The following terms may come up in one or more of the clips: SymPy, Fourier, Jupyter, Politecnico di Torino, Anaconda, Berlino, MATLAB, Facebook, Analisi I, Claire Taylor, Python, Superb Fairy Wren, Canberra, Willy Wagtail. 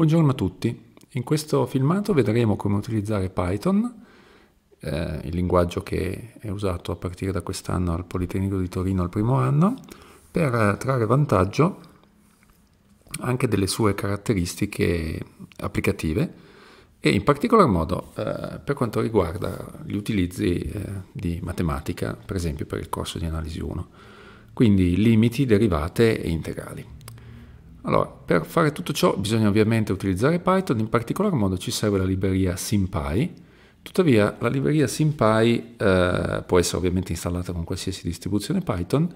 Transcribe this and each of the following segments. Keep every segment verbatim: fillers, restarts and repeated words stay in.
Buongiorno a tutti, in questo filmato vedremo come utilizzare Python, eh, il linguaggio che è usato a partire da quest'anno al Politecnico di Torino al primo anno, per trarre vantaggio anche delle sue caratteristiche applicative e in particolar modo eh, per quanto riguarda gli utilizzi eh, di matematica, per esempio per il corso di analisi uno, quindi limiti, derivate e integrali. Allora, per fare tutto ciò bisogna ovviamente utilizzare Python, in particolar modo ci serve la libreria SymPy. Tuttavia la libreria SymPy eh, può essere ovviamente installata con qualsiasi distribuzione Python,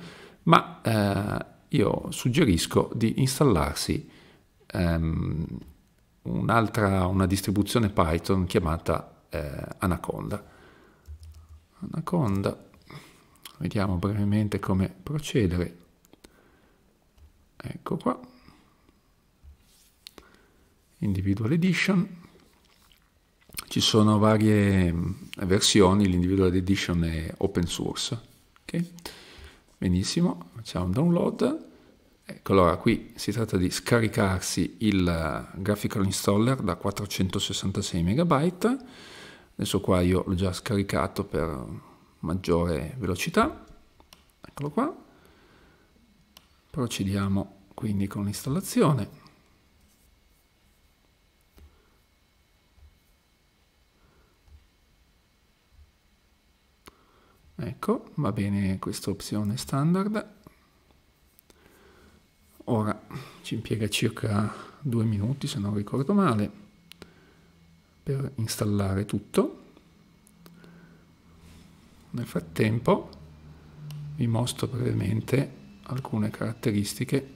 ma eh, io suggerisco di installarsi ehm, un'altra, una distribuzione Python chiamata eh, Anaconda. Anaconda, vediamo brevemente come procedere. Ecco qua. Individual edition, ci sono varie versioni, l'individual edition è open source, okay? Benissimo, facciamo un download. Ecco, allora qui si tratta di scaricarsi il graphical installer da quattrocentosessantasei megabyte, adesso qua io l'ho già scaricato per maggiore velocità, eccolo qua, procediamo quindi con l'installazione. Ecco, va bene questa opzione standard. Ora ci impiega circa due minuti, se non ricordo male, per installare tutto. Nel frattempo vi mostro brevemente alcune caratteristiche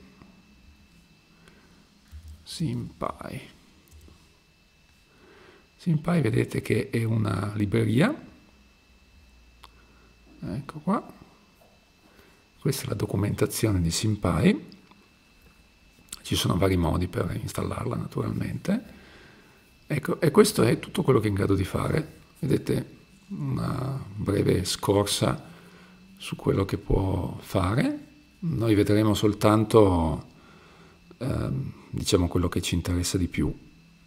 SymPy. SymPy vedete che è una libreria. Ecco qua, questa è la documentazione di SymPy, ci sono vari modi per installarla naturalmente, ecco, e questo è tutto quello che è in grado di fare. Vedete una breve scorsa su quello che può fare, noi vedremo soltanto eh, diciamo quello che ci interessa di più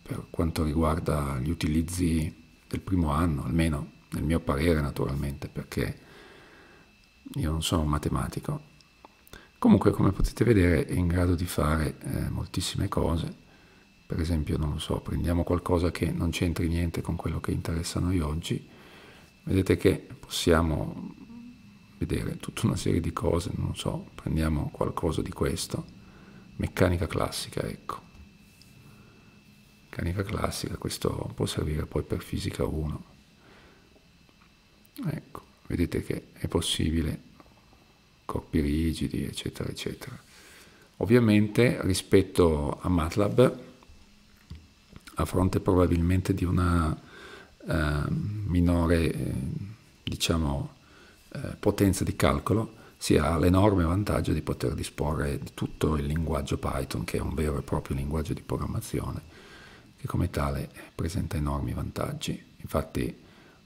per quanto riguarda gli utilizzi del primo anno, almeno nel mio parere naturalmente, perché io non sono un matematico. Comunque, come potete vedere, è in grado di fare eh, moltissime cose. Per esempio, non lo so, prendiamo qualcosa che non c'entri niente con quello che interessa a noi oggi. Vedete che possiamo vedere tutta una serie di cose, non so, prendiamo qualcosa di questo. Meccanica classica, ecco. Meccanica classica, questo può servire poi per fisica uno. Ecco. Vedete che è possibile corpi rigidi, eccetera, eccetera. Ovviamente rispetto a MATLAB, a fronte probabilmente di una eh, minore eh, diciamo, eh, potenza di calcolo, si ha l'enorme vantaggio di poter disporre di tutto il linguaggio Python, che è un vero e proprio linguaggio di programmazione, che come tale presenta enormi vantaggi. Infatti,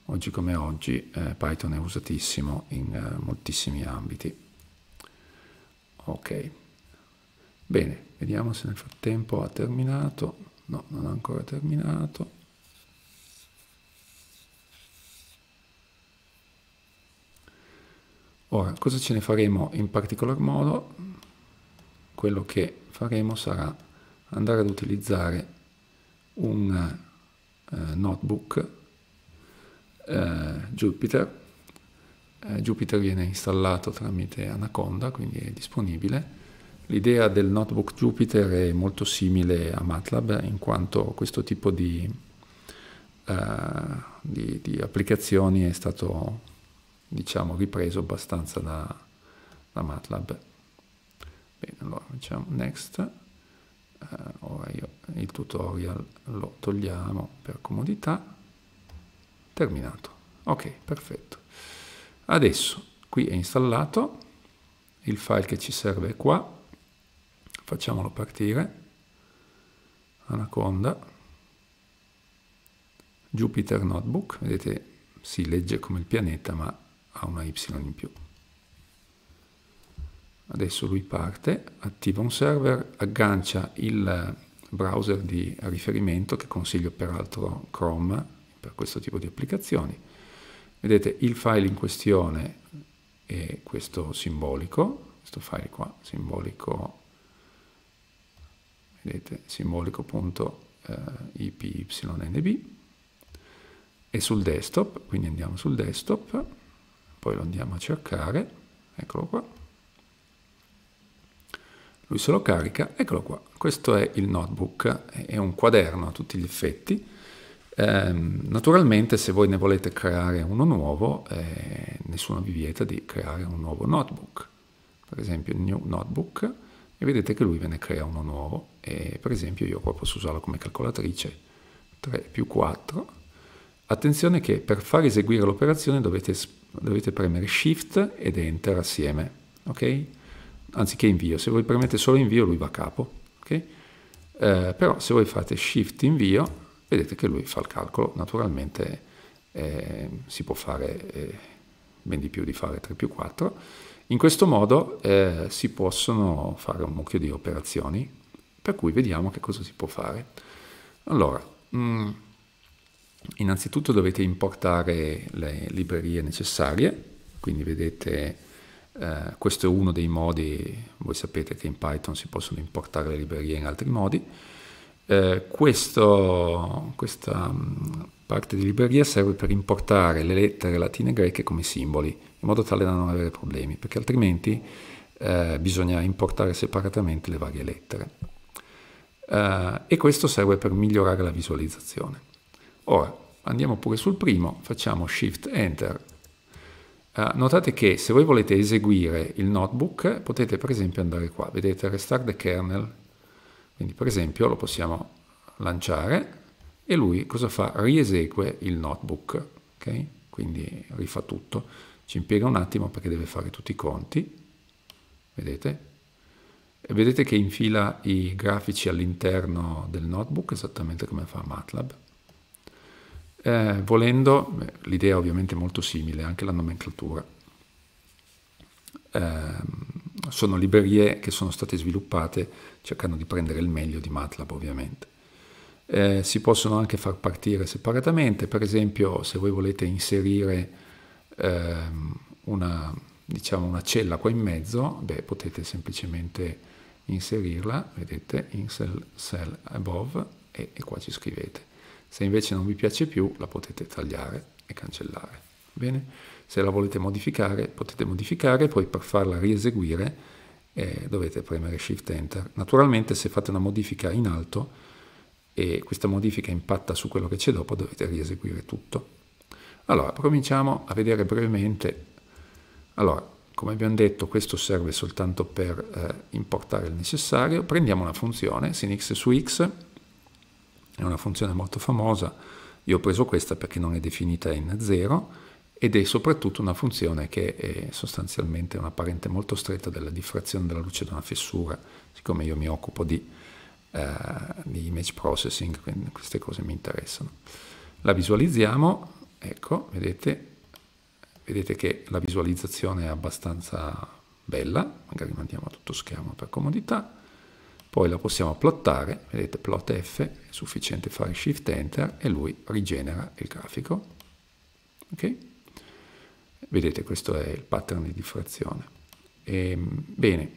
oggi come oggi eh, Python è usatissimo in eh, moltissimi ambiti. Ok, bene, vediamo se nel frattempo ha terminato. No, non ha ancora terminato. Ora, cosa ce ne faremo in particolar modo? Quello che faremo sarà andare ad utilizzare un eh, notebook Uh, Jupyter. Uh, Jupyter viene installato tramite Anaconda, quindi è disponibile. L'idea del notebook Jupyter è molto simile a MATLAB, in quanto questo tipo di, uh, di, di applicazioni è stato, diciamo, ripreso abbastanza da, da MATLAB. Bene, allora facciamo next. Uh, ora io il tutorial lo togliamo per comodità. Terminato. Ok, perfetto. Adesso qui è installato il file che ci serve è qua. Facciamolo partire. Anaconda. Jupyter Notebook. Vedete, si legge come il pianeta, ma ha una Y in più. Adesso lui parte, attiva un server, aggancia il browser di riferimento, che consiglio peraltro Chrome per questo tipo di applicazioni. Vedete il file in questione è questo simbolico, questo file qua, simbolico, vedete, simbolico.ipynb, è sul desktop, quindi andiamo sul desktop, poi lo andiamo a cercare, eccolo qua, lui se lo carica, eccolo qua, questo è il notebook, è un quaderno a tutti gli effetti. Eh, naturalmente se voi ne volete creare uno nuovo, eh, nessuno vi vieta di creare un nuovo notebook, per esempio new notebook, e vedete che lui ve ne crea uno nuovo, e per esempio io qua posso usarlo come calcolatrice, tre più quattro, attenzione che per far eseguire l'operazione dovete, dovete premere shift ed enter assieme, ok? Anziché invio, se voi premete solo invio lui va a capo, okay? Eh, però se voi fate shift invio vedete che lui fa il calcolo, naturalmente eh, si può fare eh, ben di più di fare tre più quattro, in questo modo eh, si possono fare un mucchio di operazioni, per cui vediamo che cosa si può fare. Allora, mh, innanzitutto dovete importare le librerie necessarie, quindi vedete Uh, questo è uno dei modi, voi sapete che in Python si possono importare le librerie in altri modi. Uh, questo, questa um, parte di libreria serve per importare le lettere latine e greche come simboli, in modo tale da non avere problemi, perché altrimenti uh, bisogna importare separatamente le varie lettere. Uh, e questo serve per migliorare la visualizzazione. Ora, andiamo pure sul primo, facciamo Shift Enter. Uh, notate che se voi volete eseguire il notebook potete per esempio andare qua, vedete restart the kernel, quindi per esempio lo possiamo lanciare e lui cosa fa? Riesegue il notebook, ok? Quindi rifà tutto, ci impiega un attimo perché deve fare tutti i conti, vedete? E vedete che infila i grafici all'interno del notebook esattamente come fa MATLAB. Eh, volendo, l'idea è ovviamente molto simile, anche la nomenclatura. Eh, sono librerie che sono state sviluppate cercando di prendere il meglio di MATLAB ovviamente. Eh, si possono anche far partire separatamente, per esempio se voi volete inserire eh, una, diciamo, una cella qua in mezzo, beh, potete semplicemente inserirla, vedete, insert cell above, e, e qua ci scrivete. Se invece non vi piace più la potete tagliare e cancellare. Bene? Se la volete modificare potete modificare, poi per farla rieseguire eh, dovete premere Shift Enter. Naturalmente se fate una modifica in alto e questa modifica impatta su quello che c'è dopo dovete rieseguire tutto. Allora, cominciamo a vedere brevemente. Allora, come abbiamo detto questo serve soltanto per eh, importare il necessario. Prendiamo una funzione sin x su x. È una funzione molto famosa, io ho preso questa perché non è definita in zero ed è soprattutto una funzione che è sostanzialmente una parente molto stretta della diffrazione della luce da una fessura, siccome io mi occupo di, eh, di image processing, quindi queste cose mi interessano. La visualizziamo, ecco, vedete, vedete che la visualizzazione è abbastanza bella, magari mandiamo tutto schermo per comodità. Poi la possiamo plottare, vedete plot F, è sufficiente fare Shift Enter e lui rigenera il grafico. Okay? Vedete questo è il pattern di diffrazione. E, bene,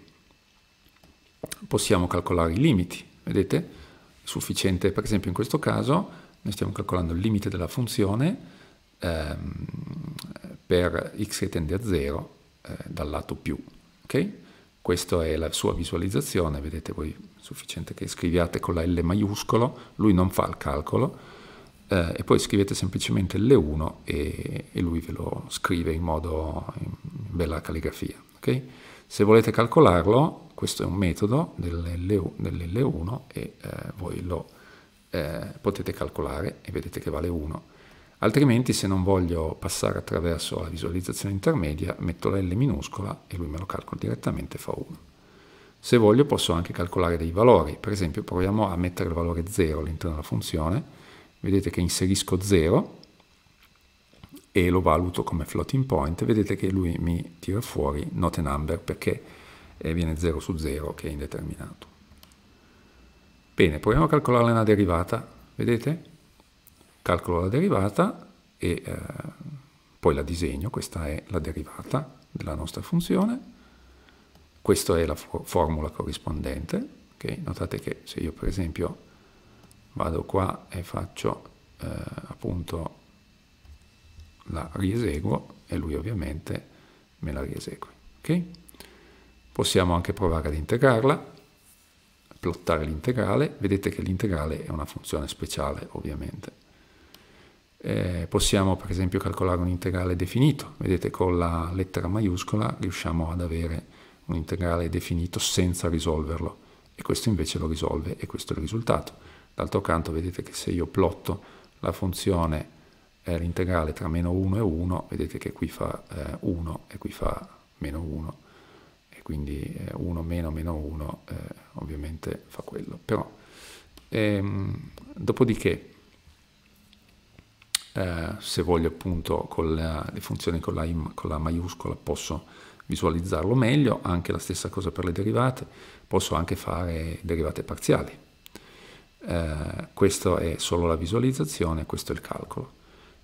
possiamo calcolare i limiti, vedete? È sufficiente, per esempio in questo caso, noi stiamo calcolando il limite della funzione ehm, per x che tende a zero eh, dal lato più. Ok? Questa è la sua visualizzazione, vedete voi, è sufficiente che scriviate con la L maiuscolo, lui non fa il calcolo, eh, e poi scrivete semplicemente L uno e, e lui ve lo scrive in modo, in bella calligrafia. Okay? Se volete calcolarlo, questo è un metodo dell'L uno e eh, voi lo eh, potete calcolare e vedete che vale uno. Altrimenti se non voglio passare attraverso la visualizzazione intermedia metto la L minuscola e lui me lo calcola direttamente, fa uno. Se voglio posso anche calcolare dei valori, per esempio proviamo a mettere il valore zero all'interno della funzione, vedete che inserisco zero e lo valuto come floating point, vedete che lui mi tira fuori not a number perché viene zero su zero che è indeterminato. Bene, proviamo a calcolare una derivata, vedete? Calcolo la derivata e eh, poi la disegno, questa è la derivata della nostra funzione, questa è la for- formula corrispondente, okay? Notate che se io per esempio vado qua e faccio eh, appunto la rieseguo e lui ovviamente me la riesegue, ok? Possiamo anche provare ad integrarla, plottare l'integrale, vedete che l'integrale è una funzione speciale ovviamente. Eh, possiamo per esempio calcolare un integrale definito, vedete con la lettera maiuscola riusciamo ad avere un integrale definito senza risolverlo e questo invece lo risolve e questo è il risultato. D'altro canto vedete che se io plotto la funzione eh, l'integrale tra meno uno e uno, vedete che qui fa eh, uno e qui fa meno uno e quindi eh, uno meno meno uno eh, ovviamente fa quello. Però ehm, dopodiché Eh, se voglio appunto con la, le funzioni con la, con la maiuscola posso visualizzarlo meglio, anche la stessa cosa per le derivate, posso anche fare derivate parziali. Eh, questa è solo la visualizzazione, questo è il calcolo.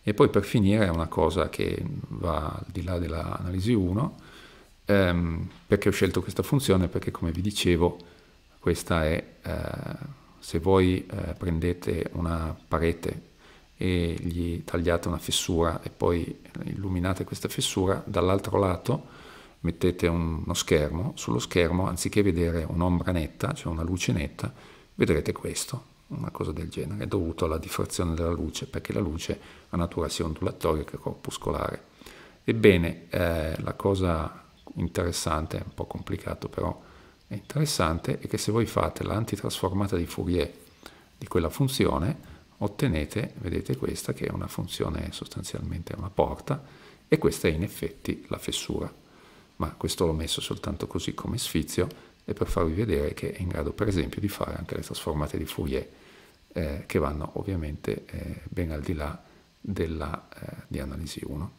E poi per finire è una cosa che va al di là dell'analisi uno, ehm, perché ho scelto questa funzione, perché come vi dicevo questa è, eh, se voi eh, prendete una parete e gli tagliate una fessura e poi illuminate questa fessura, dall'altro lato mettete uno schermo, sullo schermo anziché vedere un'ombra netta, cioè una luce netta, vedrete questo, una cosa del genere, dovuto alla diffrazione della luce, perché la luce ha natura sia ondulatoria che corpuscolare. Ebbene, eh, la cosa interessante, è un po' complicato però è interessante, è che se voi fate l'antitrasformata di Fourier di quella funzione, ottenete, vedete questa, che è una funzione sostanzialmente una porta, e questa è in effetti la fessura. Ma questo l'ho messo soltanto così come sfizio e per farvi vedere che è in grado per esempio di fare anche le trasformate di Fourier eh, che vanno ovviamente eh, ben al di là della, eh, di analisi uno.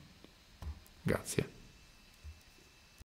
Grazie.